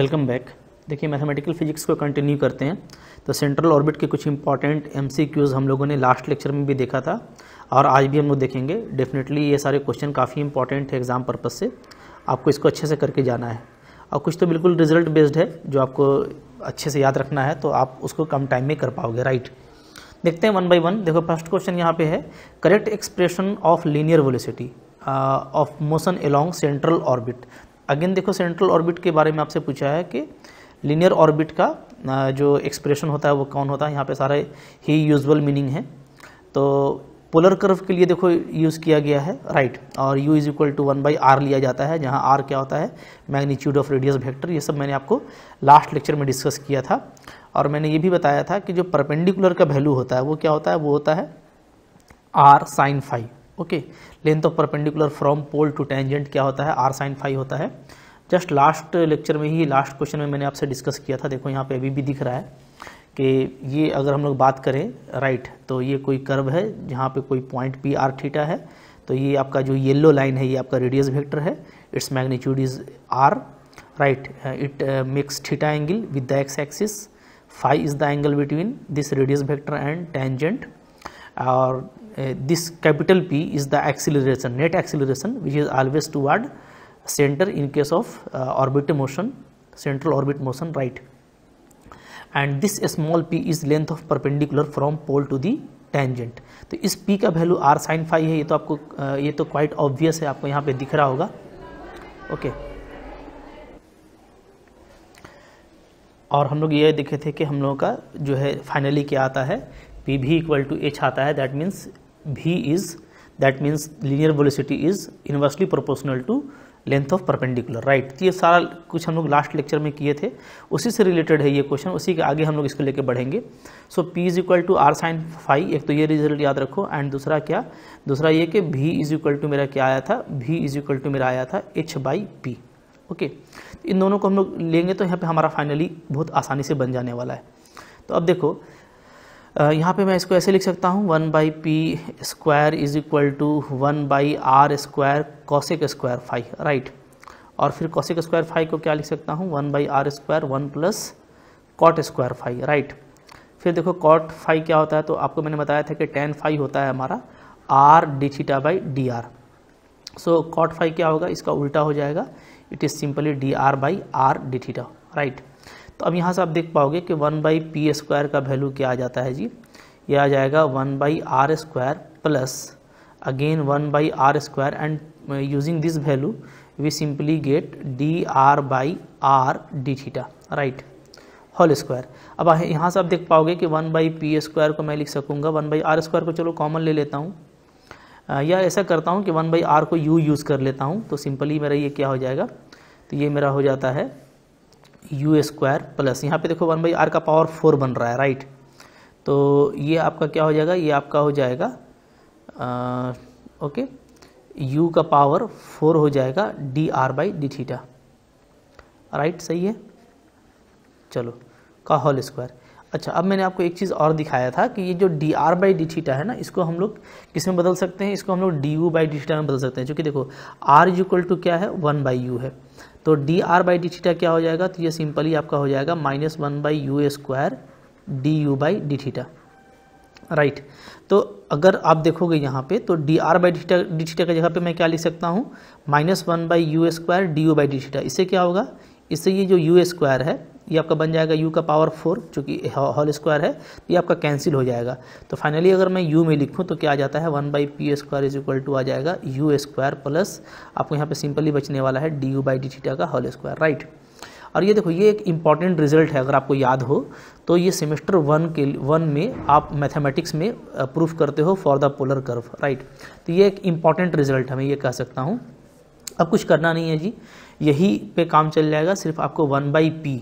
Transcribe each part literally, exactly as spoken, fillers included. Welcome back. देखिए mathematical physics को continue करते हैं। तो सेंट्रल ऑर्बिट के कुछ इंपॉर्टेंट एमसीक्यूज़ हम लोगों ने लास्ट लेक्चर में भी देखा था और आज भी हम लोग देखेंगे। डेफिनेटली ये सारे क्वेश्चन काफ़ी इंपॉर्टेंट है एग्जाम पर्पस से, आपको इसको अच्छे से करके जाना है। और कुछ तो बिल्कुल रिजल्ट बेस्ड है जो आपको अच्छे से याद रखना है, तो आप उसको कम टाइम में कर पाओगे, राइट। देखते हैं वन बाई वन। देखो फर्स्ट क्वेश्चन यहाँ पे है, correct expression of linear velocity of motion along central orbit. Again देखो सेंट्रल ऑर्बिट के बारे में आपसे पूछा है कि लीनियर ऑर्बिट का जो एक्सप्रेशन होता है वो कौन होता है। यहाँ पे सारे ही यूजुअल मीनिंग है। तो पोलर कर्व के लिए देखो यूज़ किया गया है, राइट। और u is equal to one by R लिया जाता है, जहाँ r क्या होता है, मैग्नीट्यूड ऑफ रेडियस वेक्टर। ये सब मैंने आपको लास्ट लेक्चर में डिस्कस किया था। और मैंने ये भी बताया था कि जो परपेंडिकुलर का वैल्यू होता है वो क्या होता है, वो होता है r sine phi. Okay, length of perpendicular from pole to tangent क्या होता है, r साइन फाई होता है। जस्ट लास्ट लेक्चर में ही, लास्ट क्वेश्चन में मैंने आपसे डिस्कस किया था। देखो यहाँ पे अभी भी दिख रहा है कि ये अगर हम लोग बात करें, राइट, तो ये कोई कर्व है जहाँ पे कोई पॉइंट पी आर थीटा है। तो ये आपका जो येलो लाइन है ये आपका रेडियस वेक्टर है, its magnitude is R, right. It makes theta angle with the x axis, phi is the angle between this radius vector and tangent, और this capital P is the acceleration, net acceleration which is always toward centre in case of orbit motion, central orbit motion, right. And this small P is length of perpendicular from pole to the tangent. तो इस P का value are sine phi है। ये तो आपको uh, ये तो quite obvious है, आपको यहाँ पे दिख रहा होगा। Okay okay. और हम लोग ये देखे थे कि हम लोगों का जो है फाइनली क्या आता है, पी भी इक्वल टू एच आता है। That means V is, that means linear velocity is inversely proportional to length of perpendicular, right. ये सारा कुछ हम लोग लास्ट लेक्चर में किए थे, उसी से रिलेटेड है ये क्वेश्चन। उसी के आगे हम लोग इसको लेके बढ़ेंगे। So P is equal to R sine phi, एक तो ये रिजल्ट याद रखो। एंड दूसरा क्या, दूसरा ये कि भी इज इक्वल टू मेरा क्या आया था, भी इज इक्वल टू मेरा आया था एच बाई पी। ओके, इन दोनों को हम लोग लेंगे तो यहाँ पे हमारा फाइनली बहुत आसानी से बन जाने वाला है। तो अब देखो यहाँ पे मैं इसको ऐसे लिख सकता हूँ, one by P square is equal to one by R square cosec square phi, right. और फिर कॉसेक स्क्वायर फाई को क्या लिख सकता हूँ, one by R square one plus cot square phi, right. फिर देखो कॉट फाई क्या होता है, तो आपको मैंने बताया था कि टेन फाई होता है हमारा R D theta by D R. So cot phi क्या होगा, इसका उल्टा हो जाएगा, it is simply D R by R D theta, right. तो अब यहाँ से आप देख पाओगे कि वन बाई पी स्क्वायर का वैल्यू क्या आ जाता है जी, ये आ जाएगा one by R square plus again one by R square, and using this value we simply get D R by R D theta, right, whole square. अब यहाँ से आप देख पाओगे कि वन बाई पी स्क्वायर को मैं लिख सकूँगा, वन बाई आर स्क्वायर को चलो कॉमन ले लेता हूँ, या ऐसा करता हूँ कि वन बाई आर को यू यूज़ कर लेता हूँ। तो सिंपली मेरा ये क्या हो जाएगा, तो ये मेरा हो जाता है यू स्क्वायर प्लस, यहाँ पे देखो वन बाई आर का पावर फोर बन रहा है, राइट। तो ये आपका क्या हो जाएगा, ये आपका हो जाएगा आ, ओके, यू का पावर फोर हो जाएगा D R by D theta, right, सही है, चलो, का होल स्क्वायर। अच्छा, अब मैंने आपको एक चीज़ और दिखाया था कि ये जो D R by D theta है ना, इसको हम लोग किस में बदल सकते हैं, इसको हम लोग D you by D theta में बदल सकते हैं। क्योंकि देखो आर इज इक्वल टू क्या है, वन बाई यू है। तो D R by D theta क्या हो जाएगा, तो ये सिंपली आपका हो जाएगा minus one by U square D you by D theta, right. तो अगर आप देखोगे यहाँ पे, तो D R by D theta D theta की जगह पे मैं क्या लिख सकता हूँ, minus one by U square D you by D theta. इससे क्या होगा, इससे ये जो यू स्क्वायर है ये आपका बन जाएगा यू का पावर फोर, चूँकि होल स्क्वायर है, ये आपका कैंसिल हो जाएगा। तो फाइनली अगर मैं यू में लिखूँ तो क्या आ जाता है, one by P square is equal to आ जाएगा यू स्क्वायर प्लस आपको यहाँ पे सिंपली बचने वाला है d you by D theta का होल स्क्वायर, राइट। और ये देखो ये एक इंपॉर्टेंट रिजल्ट है, अगर आपको याद हो तो ये सेमेस्टर वन के वन में आप मैथमेटिक्स में प्रूफ करते हो for the polar curve, right. तो ये एक इंपॉर्टेंट रिजल्ट है, मैं ये कह सकता हूँ। अब कुछ करना नहीं है जी, यही पे काम चल जाएगा। सिर्फ आपको वन बाई पी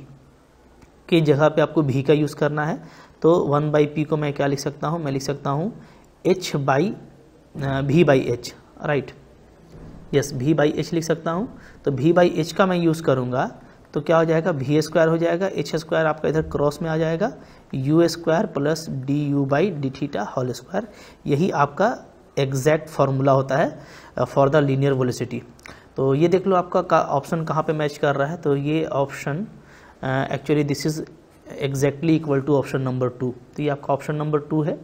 के जगह पे आपको भी का यूज़ करना है। तो वन बाई पी को मैं क्या लिख सकता हूँ, मैं लिख सकता हूँ एच बाई भी बाई एच, राइट, यस, भी बाई एच लिख सकता हूँ। तो भी बाई एच का मैं यूज़ करूँगा तो क्या हो जाएगा, भी स्क्वायर हो जाएगा, एच स्क्वायर आपका इधर क्रॉस में आ जाएगा, u square plus D you by D theta whole square. यही आपका एग्जैक्ट फार्मूला होता है फॉर द लीनियर वेलोसिटी। तो ये देख लो आपका ऑप्शन कहाँ पे मैच कर रहा है, तो ये option actually this is exactly equal to option number two. तो ये आपका ऑप्शन नंबर टू है।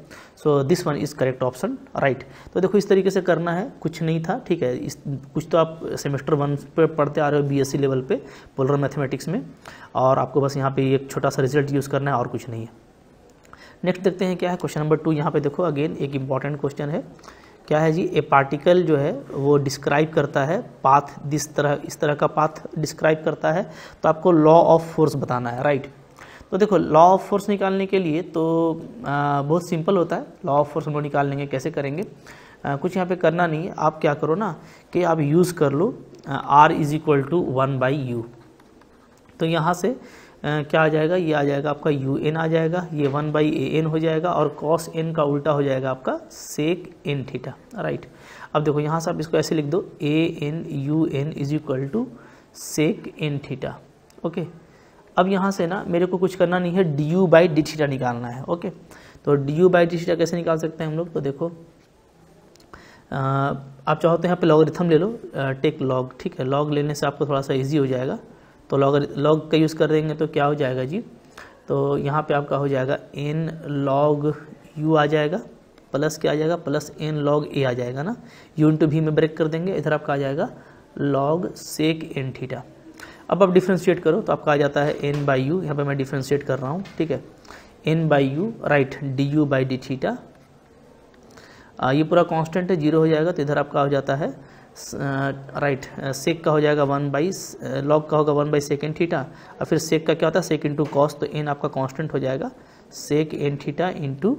So this one is correct option right. तो देखो इस तरीके से करना है, कुछ नहीं था ठीक है। इस कुछ तो आप सेमेस्टर वन पे पढ़ते आ रहे हो बीएससी लेवल पे पोलर मैथमेटिक्स में, और आपको बस यहाँ पे एक छोटा सा रिजल्ट यूज़ करना है और कुछ नहीं है। नेक्स्ट देखते हैं क्या है क्वेश्चन नंबर टू। यहाँ पे देखो अगेन एक इम्पॉर्टेंट क्वेश्चन है। क्या है जी, ए पार्टिकल जो है वो डिस्क्राइब करता है पाथ, दिस तरह इस तरह का पाथ डिस्क्राइब करता है। तो आपको लॉ ऑफ फोर्स बताना है राइट। तो देखो लॉ ऑफ फोर्स निकालने के लिए तो आ, बहुत सिंपल होता है। लॉ ऑफ फोर्स हम लोग निकाल लेंगे, कैसे करेंगे आ, कुछ यहाँ पे करना नहीं है। आप क्या करो ना कि आप यूज़ कर लो r is equal to one by u. तो यहाँ से Uh, क्या आ जाएगा, ये आ जाएगा आपका यू एन आ जाएगा, ये वन बाई ए एन हो जाएगा, और कॉस एन का उल्टा हो जाएगा आपका सेक एन थीटा राइट। अब देखो यहाँ से आप इसको ऐसे लिख दो a n u n is equal to sec n theta okay. अब यहाँ से ना मेरे को कुछ करना नहीं है, d you by D theta निकालना है ओके। तो d you by D theta कैसे निकाल सकते हैं हम लोग, तो देखो आ, आप चाहो तो यहाँ पर लॉगरिथम ले लो, टेक लॉग ठीक है। लॉग लेने से आपको थोड़ा सा ईजी हो जाएगा। तो लॉग लॉग का यूज़ कर देंगे तो क्या हो जाएगा जी, तो यहाँ पे आपका हो जाएगा एन लॉग यू आ जाएगा प्लस क्या आ जाएगा प्लस एन लॉग ए आ जाएगा ना, यू इंटू भी में ब्रेक कर देंगे। इधर आपका आ जाएगा लॉग सेक एन थीटा। अब आप डिफ्रेंशिएट करो तो आपका आ जाता है एन बाई यू, यहाँ पर मैं डिफ्रेंशिएट कर रहा हूँ ठीक है, n by u right, d you by D theta. ये पूरा कॉन्स्टेंट है, जीरो हो जाएगा। तो इधर आपका हो जाता है राइट uh, right. सेक का हो जाएगा वन बाई लॉग का होगा वन बाई सेकेंड थीटा, और फिर सेक का क्या होता है सेक इंटू कॉस, तो एन आपका कांस्टेंट हो जाएगा sec n theta into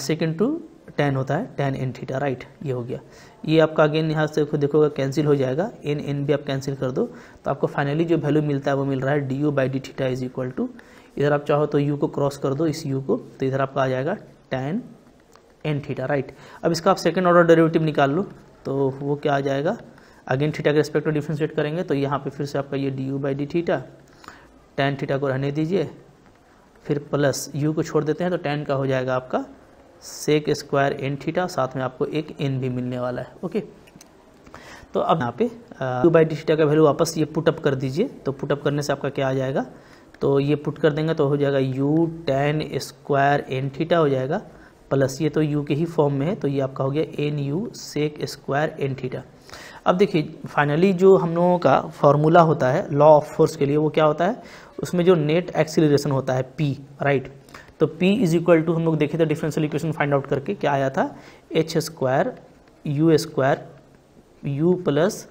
sec into tan होता है टेन एन थीटा राइट। ये हो गया, ये आपका अगेन यहाँ से देखोगा कैंसिल हो जाएगा, एन एन भी आप कैंसिल कर दो। तो आपको फाइनली जो वैल्यू मिलता है वो मिल रहा है d you by D theta is equal to, इधर आप चाहो तो यू को क्रॉस कर दो इस यू को, तो इधर आपका आ जाएगा टेन एन थीटा राइट। अब इसका आप सेकंड ऑर्डर डेरिवेटिव निकाल लो, तो वो क्या आ जाएगा अगेन थीटा के रिस्पेक्ट में डिफ्रेंशिएट करेंगे। तो यहाँ पे फिर से आपका ये d you by D theta, tan theta को रहने दीजिए, फिर प्लस यू को छोड़ देते हैं, तो टेन का हो जाएगा आपका सेक स्क्वायर एन थीटा, साथ में आपको एक एन भी मिलने वाला है ओके। तो अब यहाँ पे यू बाई डी थीटा का वैल्यू वापस ये पुटअप कर दीजिए। तो पुटअप करने से आपका क्या आ जाएगा, तो ये पुट कर देंगे तो हो जाएगा u tan square n theta हो जाएगा प्लस ये तो u के ही फॉर्म में है, तो ये आपका हो गया n u sec square n theta. अब देखिए फाइनली जो हम लोगों का फार्मूला होता है लॉ ऑफ फोर्स के लिए वो क्या होता है, उसमें जो नेट एक्सीलरेशन होता है p राइट। तो p इज इक्वल टू हम लोग देखे थे डिफरेंशियल इक्वेशन फाइंड आउट करके क्या आया था, h square u square u plus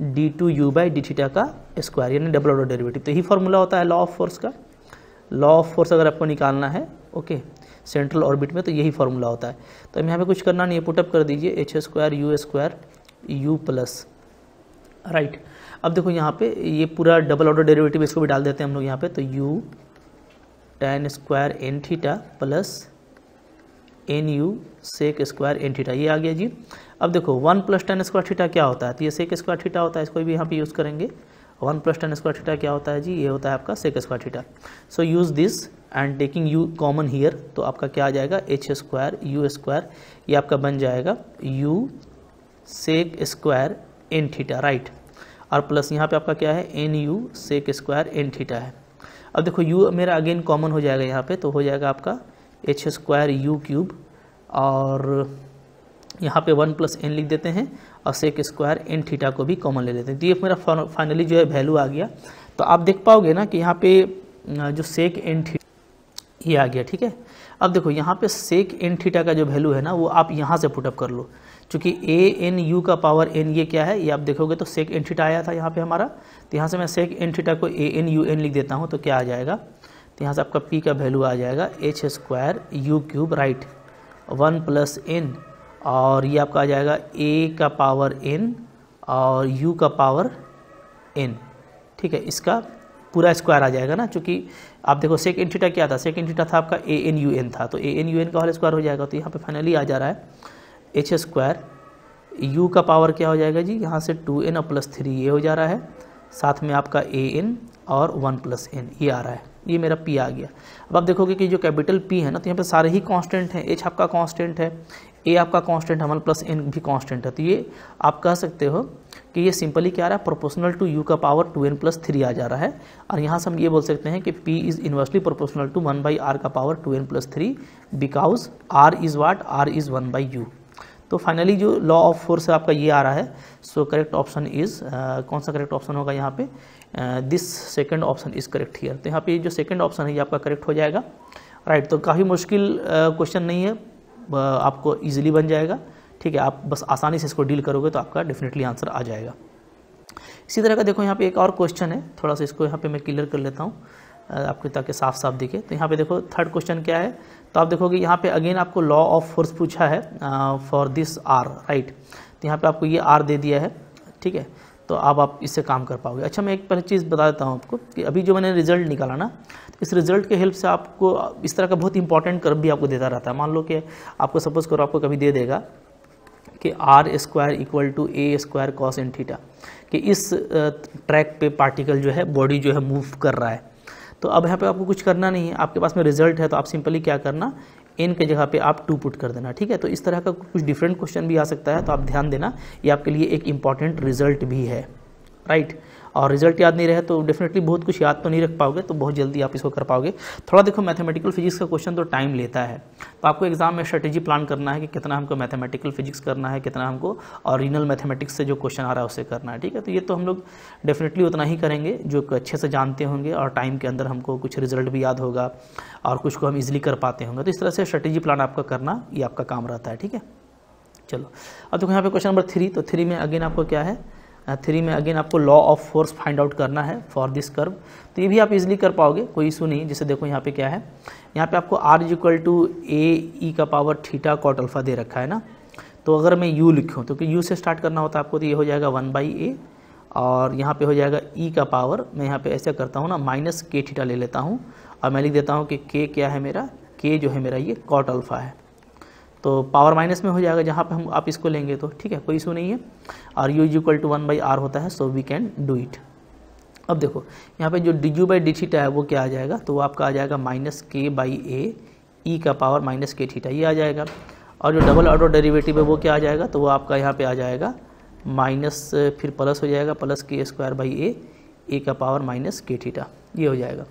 d two u by D theta का स्क्वायर, यानी डबल ऑर्डर डेरिवेटिव। तो यही फार्मूला होता है लॉ ऑफ फोर्स का। लॉ ऑफ फोर्स अगर आपको निकालना है ओके सेंट्रल ऑर्बिट में तो यही फार्मूला होता है। तो हम यहाँ पे कुछ करना नहीं है, पुटअप कर दीजिए h square u square u plus right. अब देखो यहाँ पे ये पूरा डबल ऑर्डर डेरिवेटिव इसको भी डाल देते हैं हम लोग यहाँ पे, तो u tan square n theta plus n u sec square n theta, ये आ गया जी। अब देखो one plus tan square theta क्या होता है, तो ये सेक स्क्वायर थीटा होता है, इसको भी यहाँ पे यूज़ करेंगे। One plus tan square theta क्या होता है जी, ये होता है आपका sec square theta. So use this and taking u common here, तो आपका क्या आ जाएगा एच स्क्वायर यू स्क्वायर, ये आपका बन जाएगा u sec square n theta right, और प्लस यहाँ पे आपका क्या है n u sec square n theta है। अब देखो u मेरा अगेन कॉमन हो जाएगा यहाँ पे, तो हो जाएगा आपका एच स्क्वायर यू क्यूब, और यहाँ पे वन प्लस एन लिख देते हैं, और सेक स्क्वायर एन थीटा को भी कॉमन ले लेते हैं। तो ये मेरा फाइनली जो है वैल्यू आ गया। तो आप देख पाओगे ना कि यहाँ पे जो सेक एन थीटा ये आ गया ठीक है। अब देखो यहाँ पे सेक एन थीटा का जो वैल्यू है ना वो आप यहाँ से पुटअप कर लो, क्योंकि ए एन यू का पावर एन ये क्या है ये आप देखोगे तो सेक एन थीटा आया था यहाँ पे हमारा, तो यहाँ से मैं सेक एन थीटा को ए एन यू एन लिख देता हूँ। तो क्या आ जाएगा, तो यहाँ से आपका पी का वैल्यू आ जाएगा h square u cube right, one plus n, और ये आपका आ जाएगा ए का पावर एन और यू का पावर एन ठीक है। इसका पूरा स्क्वायर आ जाएगा ना, क्योंकि आप देखो सेक एन थीटा क्या था, सेक एन थीटा था आपका ए एन यू एन था, तो ए एन यू एन का होल स्क्वायर हो जाएगा। तो यहाँ पे फाइनली आ जा रहा है एच स्क्वायर यू का पावर क्या हो जाएगा जी, यहाँ से टू एन और प्लस थ्री ये हो जा रहा है, साथ में आपका ए एन और वन प्लस एन ये आ रहा है, ये मेरा पी आ गया। अब आप देखोगे कि जो कैपिटल पी है ना तो यहाँ पर सारे ही कॉन्स्टेंट हैं, एच आपका कॉन्स्टेंट है, ए आपका कॉन्स्टेंट है, वन प्लस एन भी कॉन्स्टेंट है। तो ये आप कह सकते हो कि ये सिंपली क्या आ रहा है, प्रोपोर्शनल टू यू का power two n plus three आ जा रहा है। और यहाँ से हम ये बोल सकते हैं कि p is inversely proportional to one by are का power two n plus three because r is what, r is one by u. तो फाइनली जो लॉ ऑफ फोर्स है आपका ये आ रहा है। सो करेक्ट ऑप्शन इज़, कौन सा करेक्ट ऑप्शन होगा यहाँ पे, this second option is correct here. तो यहाँ पे जो सेकंड ऑप्शन है ये आपका करेक्ट हो जाएगा। राइट right, तो काफ़ी मुश्किल क्वेश्चन uh, नहीं है, uh, आपको ईजिली बन जाएगा। ठीक है, आप बस आसानी से इसको डील करोगे तो आपका डेफिनेटली आंसर आ जाएगा। इसी तरह का देखो यहाँ पर एक और क्वेश्चन है, थोड़ा सा इसको यहाँ पर मैं क्लियर कर लेता हूँ आपको ताकि साफ साफ दिखे। तो यहाँ पे देखो थर्ड क्वेश्चन क्या है, तो आप देखोगे यहाँ पे अगेन आपको लॉ ऑफ फोर्स पूछा है फॉर दिस आर। राइट, तो यहाँ पे आपको ये आर दे दिया है। ठीक है, तो अब आप इससे काम कर पाओगे। अच्छा, मैं एक पहले चीज़ बता देता हूँ आपको कि अभी जो मैंने रिजल्ट निकाला ना, इस रिजल्ट के हेल्प से आपको इस तरह का बहुत इंपॉर्टेंट कर्व भी आपको देता रहता है। मान लो कि आपको सपोज करो आपको कभी दे देगा कि r square equal to a square cos n theta, कि इस ट्रैक पे पार्टिकल जो है, बॉडी जो है मूव कर रहा है। तो अब यहाँ पे आपको कुछ करना नहीं है, आपके पास में रिजल्ट है, तो आप सिंपली क्या करना, एन के जगह पे आप टू पुट कर देना। ठीक है, तो इस तरह का कुछ डिफरेंट क्वेश्चन भी आ सकता है, तो आप ध्यान देना, ये आपके लिए एक इम्पॉर्टेंट रिजल्ट भी है। राइट, और रिजल्ट याद नहीं रहे तो डेफिनेटली बहुत कुछ याद तो नहीं रख पाओगे, तो बहुत जल्दी आप इसको कर पाओगे। थोड़ा देखो, मैथमेटिकल फिजिक्स का क्वेश्चन तो टाइम लेता है, तो आपको एग्जाम में स्ट्रेटेजी प्लान करना है कि कितना हमको मैथमेटिकल फिजिक्स करना है, कितना हमको ओरिजिनल मैथमेटिक्स से जो क्वेश्चन आ रहा है उसे करना है। ठीक है, तो ये तो हम लोग डेफिनेटली उतना ही करेंगे जो अच्छे से जानते होंगे, और टाइम के अंदर हमको कुछ रिजल्ट भी याद होगा और कुछ को हम ईजिली कर पाते होंगे। तो इस तरह से स्ट्रेटेजी प्लान आपका करना, ये आपका काम रहता है। ठीक है, चलो अब देखो यहाँ पर क्वेश्चन नंबर थ्री। तो थ्री में अगेन आपको क्या है, थ्री में अगेन आपको law of force find out करना है फॉर दिस कर्व। तो ये भी आप इजीली कर पाओगे, कोई इशू नहीं। जैसे देखो यहाँ पे क्या है, यहाँ पे आपको r is equal to a e का पावर थीटा कॉट अल्फा दे रखा है ना। तो अगर मैं यू लिखूँ तो क्योंकि यू से स्टार्ट करना होता है आपको, तो ये हो जाएगा वन बाई ए, और यहाँ पे हो जाएगा ई का पावर, मैं यहाँ पे ऐसा करता हूँ ना, माइनस के थीटा ले लेता हूँ, और मैं लिख देता हूँ कि के क्या है मेरा, के जो है मेरा ये कॉट अल्फा है। तो पावर माइनस में हो जाएगा जहाँ पे हम आप इसको लेंगे, तो ठीक है, कोई इशू नहीं है। और u is equal to one by r होता है, so we can do it. अब देखो यहाँ पे जो d you by D theta है वो क्या आ जाएगा, तो वो आपका आ जाएगा माइनस के बाई ए ई का पावर माइनस के थीटा, ये आ जाएगा। और जो डबल ऑर्डर डेरिवेटिव है वो क्या आ जाएगा, तो वो आपका यहाँ पे आ जाएगा माइनस, फिर प्लस हो जाएगा plus k square by a e का पावर माइनस के थीटा, ये हो जाएगा।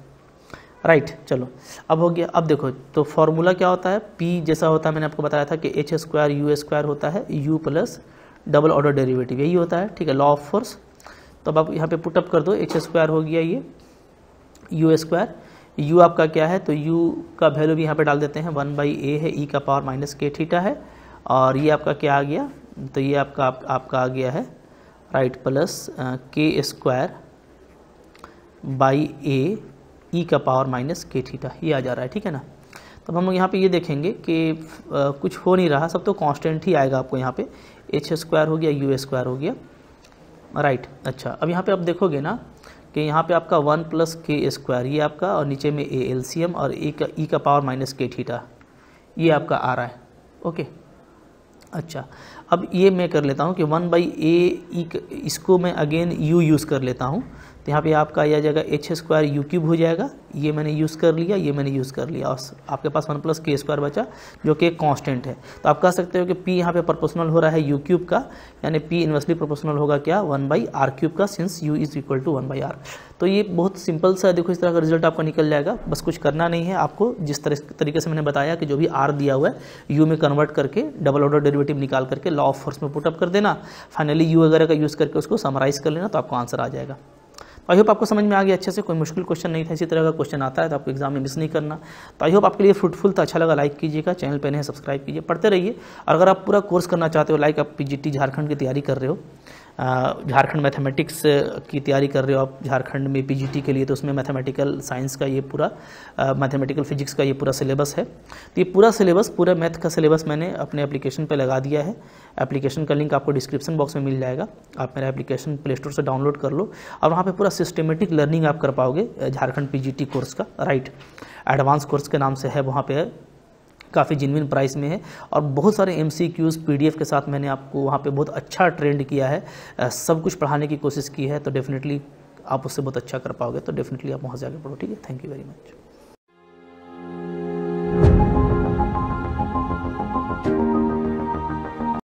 राइट right, चलो अब हो गया। अब देखो तो फॉर्मूला क्या होता है, पी जैसा होता है, मैंने आपको बताया था कि एच स्क्वायर यू स्क्वायर होता है, u plus double order derivative, यही होता है। ठीक है, लॉ ऑफ फोर्स। तो अब आप यहाँ पे पुट अप कर दो, एच स्क्वायर हो गया ये यू स्क्वायर, यू आपका क्या है, तो यू का वैल्यू भी यहाँ पे डाल देते हैं, वन बाई ए है, ई का पावर माइनस के थीटा है, और ये आपका क्या आ गया, तो ये आपका आप, आपका आ गया है right, plus k square by a e का पावर माइनस के थीटा, ये आ जा रहा है। ठीक है ना, तब हम लोग यहाँ पे ये देखेंगे कि आ, कुछ हो नहीं रहा, सब तो कांस्टेंट ही आएगा आपको। यहाँ पे एच स्क्वायर हो गया, यू स्क्वायर हो गया, राइट। अच्छा, अब यहाँ पे आप देखोगे ना कि यहाँ पे आपका वन प्लस के स्क्वायर ये आपका, और नीचे में ए एल सी एम, और ए का ई का पावर माइनस के थीटा, ये आपका आ रहा है। ओके, अच्छा, अब ये मैं कर लेता हूँ कि वन बाई ए, इसको मैं अगेन यू यूज़ कर लेता हूँ। तो यहाँ पे आपका यह जगह एच स्क्वायर यू क्यूब हो जाएगा, ये मैंने यूज़ कर लिया, ये मैंने यूज़ कर लिया, और आपके पास वन प्लस के स्क्वायर बचा जो कि एक कांस्टेंट है। तो आप कह सकते हो कि पी यहाँ पे प्रोपोर्शनल हो रहा है यू क्यूब का, यानी पी इन्वर्सली प्रोपोर्शनल होगा क्या, वन बाई आर क्यूब का, since u is equal to one by r. तो ये बहुत सिंपल सा देखो, इस तरह का रिजल्ट आपका निकल जाएगा। बस कुछ करना नहीं है आपको, जिस तरह तरीके से मैंने बताया कि जो भी आर दिया हुआ है यू में कन्वर्ट करके, डबल ऑर्डर डेरिवेटिव निकाल करके लॉ ऑफ फोर्स में पुटअप कर देना, फाइनली यू वगैरह का यूज़ करके उसको समराइज़ कर लेना, तो आपको आंसर आ जाएगा। आई होप आपको समझ में आ गया अच्छे से, कोई मुश्किल क्वेश्चन नहीं था। इसी तरह का क्वेश्चन आता है तो आपको एग्जाम में मिस नहीं करना। तो आई होप आपके लिए फ्रूटफुल था, अच्छा लगा लाइक कीजिएगा, चैनल पे नहीं सब्सक्राइब कीजिए, पढ़ते रहिए। और अगर आप पूरा कोर्स करना चाहते हो, लाइक आप पीजीटी झारखंड की तैयारी कर रहे हो, झारखंड मैथमेटिक्स की तैयारी कर रहे हो आप झारखंड में पीजीटी के लिए, तो उसमें मैथमेटिकल साइंस का ये पूरा, मैथमेटिकल फिजिक्स का ये पूरा सिलेबस है। तो ये पूरा सिलेबस, पूरा मैथ का सिलेबस मैंने अपने एप्लीकेशन पे लगा दिया है। एप्लीकेशन का लिंक आपको डिस्क्रिप्शन बॉक्स में मिल जाएगा, आप मेरा एप्लीकेशन प्ले स्टोर से डाउनलोड कर लो, और वहाँ पर पूरा सिस्टमेटिक लर्निंग आप कर पाओगे झारखंड पीजीटी कोर्स का। राइट, एडवांस कोर्स के नाम से है, वहाँ पर काफ़ी जिनविन प्राइस में है, और बहुत सारे M C Qs P D F के साथ मैंने आपको वहाँ पे बहुत अच्छा ट्रेंड किया है, सब कुछ पढ़ाने की कोशिश की है। तो डेफिनेटली आप उससे बहुत अच्छा कर पाओगे, तो डेफिनेटली आप वहाँ से आगे पढ़ो। ठीक है, थैंक यू वेरी मच।